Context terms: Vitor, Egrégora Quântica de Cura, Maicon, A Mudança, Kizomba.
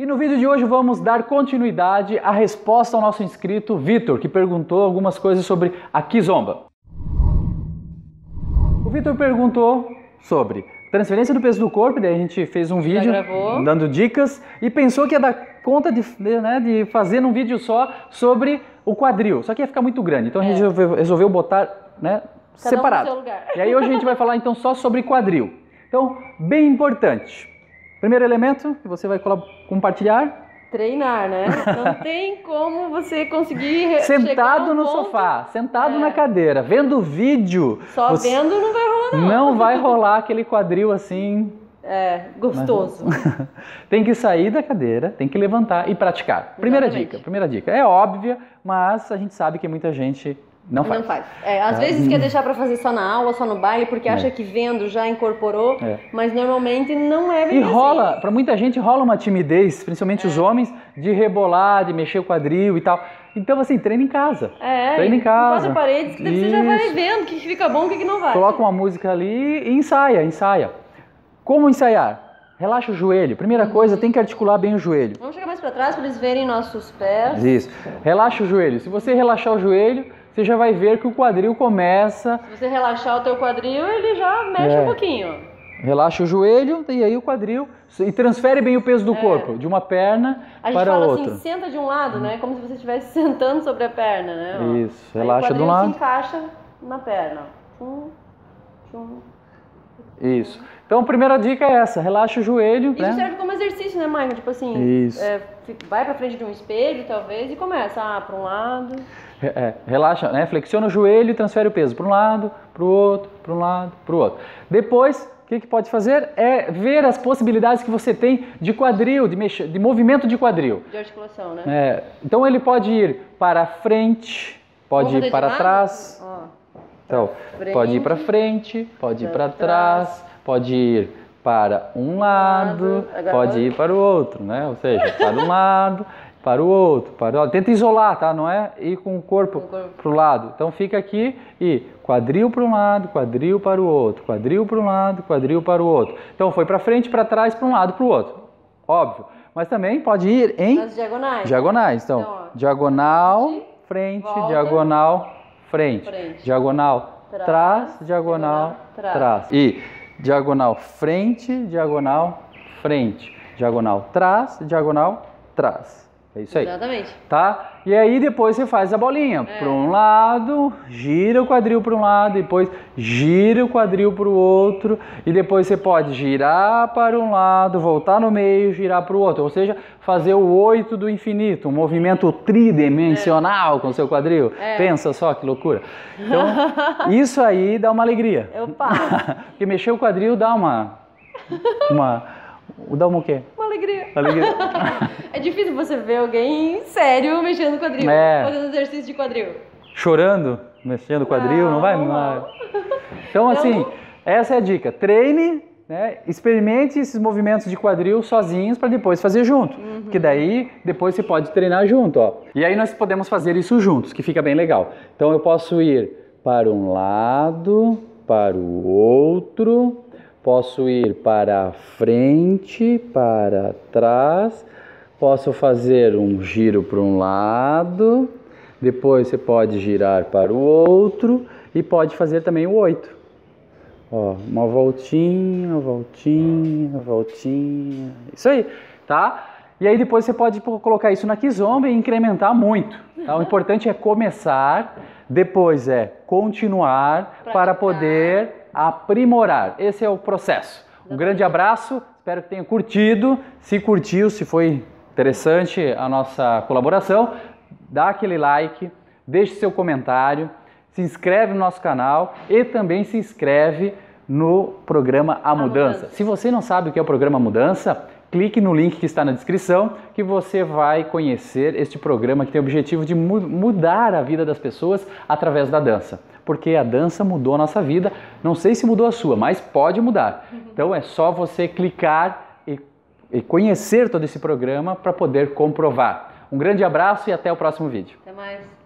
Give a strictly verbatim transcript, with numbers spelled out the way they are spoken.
E no vídeo de hoje vamos dar continuidade à resposta ao nosso inscrito Vitor, que perguntou algumas coisas sobre a Kizomba. O Vitor perguntou sobre transferência do peso do corpo, daí a gente fez um vídeo dando dicas e pensou que ia dar conta de, de, né, de fazer um vídeo só sobre o quadril, só que ia ficar muito grande, então a gente é. resolveu, resolveu botar né, separado. Um no seu lugar. E aí hoje a gente vai falar então só sobre quadril. Então, bem importante. Primeiro elemento que você vai compartilhar? Treinar, né? Não tem como você conseguir sentado no ponto... sofá, sentado é. na cadeira, vendo vídeo. Só você... vendo não vai rolar não. Não vai rolar aquele quadril assim... É, gostoso. Mas... tem que sair da cadeira, tem que levantar e praticar. Primeira Exatamente. dica, primeira dica. É óbvia, mas a gente sabe que muita gente... Não faz. Não faz. É, às é. vezes quer deixar para fazer só na aula, só no baile, porque acha é. que vendo já incorporou, é. mas normalmente não é bem E assim. rola, para muita gente rola uma timidez, principalmente é. os homens, de rebolar, de mexer o quadril e tal. Então assim, treina em casa. É, treina em casa. Quatro paredes, que você já vai vendo o que fica bom e o que não vai. Coloca uma música ali e ensaia, ensaia. Como ensaiar? Relaxa o joelho. Primeira uhum. coisa, tem que articular bem o joelho. Vamos chegar mais para trás para eles verem nossos pés. Isso. Relaxa o joelho. Se você relaxar o joelho... você já vai ver que o quadril começa... Se você relaxar o teu quadril, ele já mexe é. um pouquinho. Relaxa o joelho e aí o quadril... E transfere bem o peso do é. corpo, de uma perna a para a outra. A gente fala assim, senta de um lado, né? Como se você estivesse sentando sobre a perna, né? Isso, relaxa de um lado. Aí o quadril se encaixa na perna. Tchum, tchum. Isso. Então, a primeira dica é essa, relaxa o joelho. Isso né? serve como exercício, né, Maicon? Tipo assim, Isso. É, vai pra frente de um espelho, talvez, e começa, ah, pra um lado... É, relaxa, né? Flexiona o joelho e transfere o peso para um lado, para o outro, para um lado, para o outro. Depois, o que, que pode fazer é ver as possibilidades que você tem de quadril, de, mexer, de movimento de quadril. De articulação, né? É, então ele pode ir para frente, pode ir para trás. Ó, então, frente, pode ir para frente, pode ir para trás, trás, pode ir para um lado, lado pode ir para o outro, né? Ou seja, para um lado... para o outro, para o outro. Tenta isolar, tá? Não é ir com o corpo para o lado. Então fica aqui e quadril para um lado, quadril para o outro, quadril para um lado, quadril para o outro. Então foi para frente, para trás, para um lado, para o outro. Óbvio. Mas também pode ir em... Nas diagonais. Diagonais. Então, então ó, diagonal, frente, volta, diagonal, frente. frente. Diagonal, trás, trás diagonal, trás. trás. E diagonal, frente, diagonal, frente. Diagonal, trás, diagonal, trás. É isso aí. Exatamente. Tá? E aí depois você faz a bolinha. É. Para um lado, gira o quadril para um lado, depois gira o quadril para o outro, e depois você pode girar para um lado, voltar no meio, girar para o outro. Ou seja, fazer o oito do infinito, um movimento tridimensional é. com o seu quadril. É. Pensa só, que loucura. Então, isso aí dá uma alegria. Opa! Porque mexer o quadril dá uma... uma dá uma o quê? Uma alegria. Alegria. É difícil você ver alguém sério mexendo no quadril, é. fazendo exercício de quadril. Chorando, mexendo o quadril, não, não vai? Não. Não. Então assim, não. essa é a dica. Treine, né, experimente esses movimentos de quadril sozinhos para depois fazer junto. Uhum. Porque daí depois você pode treinar junto. Ó. E aí nós podemos fazer isso juntos, que fica bem legal. Então eu posso ir para um lado, para o outro... Posso ir para frente, para trás, posso fazer um giro para um lado, depois você pode girar para o outro e pode fazer também o oito. Ó, uma voltinha, voltinha, voltinha, isso aí, tá? E aí depois você pode colocar isso na Kizomba e incrementar muito. Tá? O importante é começar, depois é continuar para poder... aprimorar. Esse é o processo. Um grande abraço, espero que tenha curtido. Se curtiu, se foi interessante a nossa colaboração, dá aquele like, deixe seu comentário, se inscreve no nosso canal e também se inscreve no programa A Mudança. Se você não sabe o que é o programa A Mudança, clique no link que está na descrição que você vai conhecer este programa que tem o objetivo de mu mudar a vida das pessoas através da dança. Porque a dança mudou a nossa vida, não sei se mudou a sua, mas pode mudar. Então é só você clicar e, e conhecer todo esse programa para poder comprovar. Um grande abraço e até o próximo vídeo. Até mais.